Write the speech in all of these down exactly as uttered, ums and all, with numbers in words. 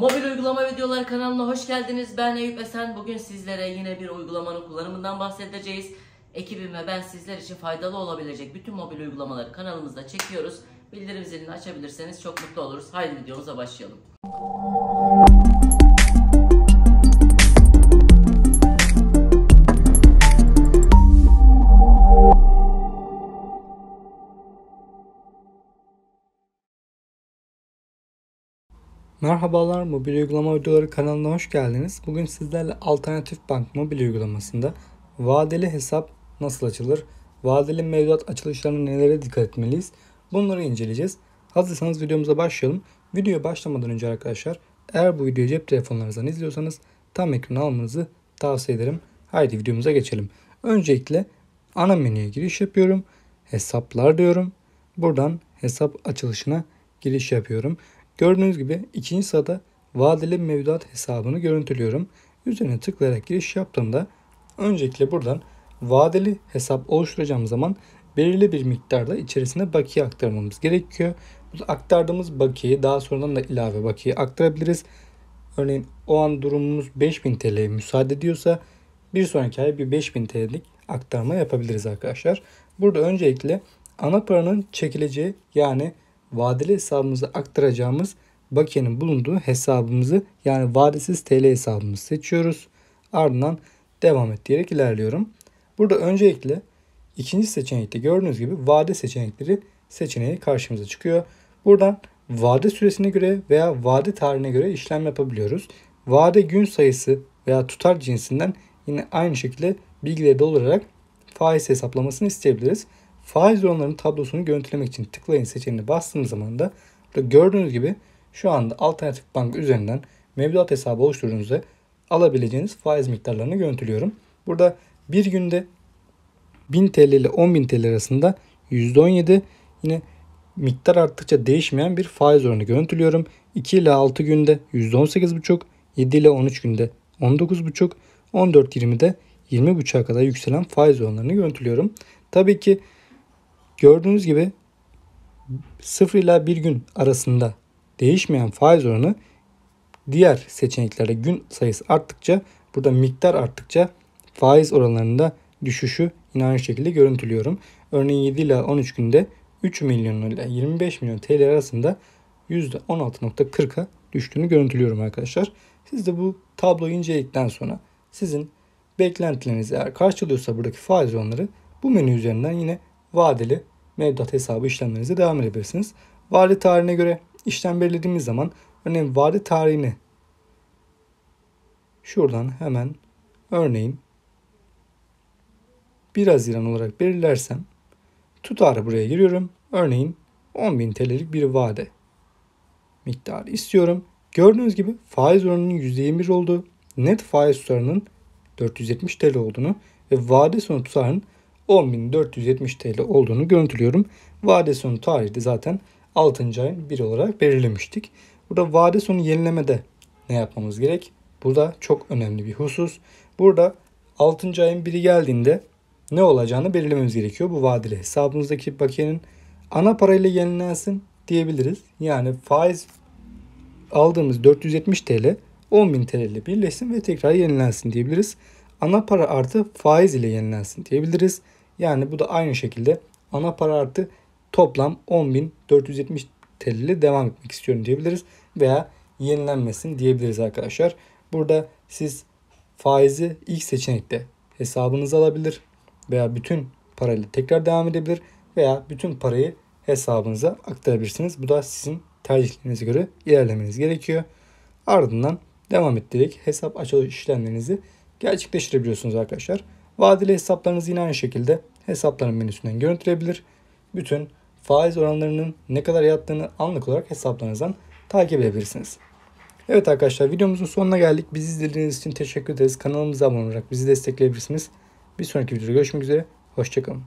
Mobil uygulama videoları kanalına hoş geldiniz. Ben Eyüp Esen. Bugün sizlere yine bir uygulamanın kullanımından bahsedeceğiz. Ekibim ve ben sizler için faydalı olabilecek bütün mobil uygulamaları kanalımızda çekiyoruz. Bildirim zilini açabilirseniz çok mutlu oluruz. Haydi videomuza başlayalım. Merhabalar, mobil uygulama videoları kanalına hoş geldiniz. Bugün sizlerle Alternatif Bank mobil uygulamasında vadeli hesap nasıl açılır, vadeli mevduat açılışlarına nelere dikkat etmeliyiz, bunları inceleyeceğiz. Hazırsanız videomuza başlayalım. Videoya başlamadan önce arkadaşlar, eğer bu videoyu cep telefonlarınızdan izliyorsanız tam ekranı almanızı tavsiye ederim. Haydi videomuza geçelim. Öncelikle ana menüye giriş yapıyorum. Hesaplar diyorum. Buradan hesap açılışına giriş yapıyorum. Gördüğünüz gibi ikinci sırada vadeli mevduat hesabını görüntülüyorum. Üzerine tıklayarak giriş yaptığımda öncelikle buradan vadeli hesap oluşturacağım zaman belirli bir miktarda içerisine bakiye aktarmamız gerekiyor. Biz aktardığımız bakiyeyi daha sonradan da ilave bakiye aktarabiliriz. Örneğin o an durumumuz beş bin T L'ye müsaade ediyorsa bir sonraki ay bir beş bin T L'lik aktarma yapabiliriz arkadaşlar. Burada öncelikle ana paranın çekileceği, yani vadeli hesabımıza aktaracağımız bakiyenin bulunduğu hesabımızı, yani vadesiz T L hesabımızı seçiyoruz. Ardından devam et diyerek ilerliyorum. Burada öncelikle ikinci seçenekte gördüğünüz gibi vade seçenekleri seçeneği karşımıza çıkıyor. Buradan vade süresine göre veya vade tarihine göre işlem yapabiliyoruz. Vade gün sayısı veya tutar cinsinden yine aynı şekilde bilgileri doldurarak faiz hesaplamasını isteyebiliriz. Faiz oranlarının tablosunu görüntülemek için tıklayın seçeneğine bastığım zaman da gördüğünüz gibi şu anda Alternatif Bank üzerinden mevduat hesabı oluşturduğunuzda alabileceğiniz faiz miktarlarını görüntülüyorum. Burada bir günde bin T L ile on bin T L arasında yüzde on yedi, yine miktar arttıkça değişmeyen bir faiz oranı görüntülüyorum. iki ile altı günde yüzde on sekiz buçuk, yedi ile on üç günde on dokuz buçuk, on dört yirmide yirmi buçuğa kadar yükselen faiz oranlarını görüntülüyorum. Tabii ki gördüğünüz gibi sıfır ile bir gün arasında değişmeyen faiz oranı diğer seçeneklerde gün sayısı arttıkça, burada miktar arttıkça faiz oranlarında düşüşü yine aynı şekilde görüntülüyorum. Örneğin yedi ile on üç günde üç milyon ile yirmi beş milyon T L arasında yüzde on altı nokta kırk'a düştüğünü görüntülüyorum arkadaşlar. Siz de bu tabloyu inceledikten sonra sizin beklentileriniz eğer karşılıyorsa buradaki faiz oranları, bu menü üzerinden yine vadeli mevduat hesabı işlemlerinize devam edebilirsiniz. Vade tarihine göre işlem belirlediğimiz zaman, örneğin vade tarihini şuradan hemen örneğin bir Haziran olarak belirlersem tutarı buraya giriyorum. Örneğin on bin T L'lik bir vade miktarı istiyorum. Gördüğünüz gibi faiz oranının yüzde yirmi bir olduğu, net faiz tutarının dört yüz yetmiş T L olduğunu ve vade sonu tutarının on bin dört yüz yetmiş T L olduğunu görüntülüyorum. Vade sonu tarihi de zaten altıncı ayın biri olarak belirlemiştik. Burada vade sonu yenilemede ne yapmamız gerek? Bu da çok önemli bir husus. Burada altıncı ayın biri geldiğinde ne olacağını belirlememiz gerekiyor. Bu vadeli hesabımızdaki bakiyenin ana parayla yenilensin diyebiliriz. Yani faiz aldığımız dört yüz yetmiş T L on bin T L ile birleşsin ve tekrar yenilensin diyebiliriz. Ana para artı faiz ile yenilensin diyebiliriz. Yani bu da aynı şekilde ana para artı toplam on bin dört yüz yetmiş T L ile devam etmek istiyorum diyebiliriz. Veya yenilenmesin diyebiliriz arkadaşlar. Burada siz faizi ilk seçenekte hesabınıza alabilir veya bütün parayla tekrar devam edebilir veya bütün parayı hesabınıza aktarabilirsiniz. Bu da sizin tercihlerinize göre ilerlemeniz gerekiyor. Ardından devam ettirerek hesap açılış işlemlerinizi gerçekleştirebiliyorsunuz arkadaşlar. Vadeli hesaplarınızı yine aynı şekilde hesapların menüsünden görüntülebilir. Bütün faiz oranlarının ne kadar yattığını anlık olarak hesaplarınızdan takip edebilirsiniz. Evet arkadaşlar, videomuzun sonuna geldik. Bizi izlediğiniz için teşekkür ederiz. Kanalımıza abone olarak bizi destekleyebilirsiniz. Bir sonraki videoda görüşmek üzere. Hoşçakalın.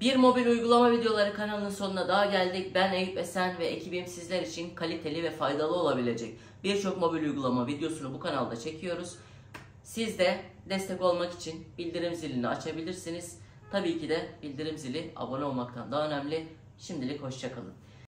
Bir mobil uygulama videoları kanalının sonuna daha geldik. Ben Eyüp Esen ve ekibim sizler için kaliteli ve faydalı olabilecek birçok mobil uygulama videosunu bu kanalda çekiyoruz. Siz de destek olmak için bildirim zilini açabilirsiniz. Tabii ki de bildirim zili abone olmaktan daha önemli. Şimdilik hoşça kalın.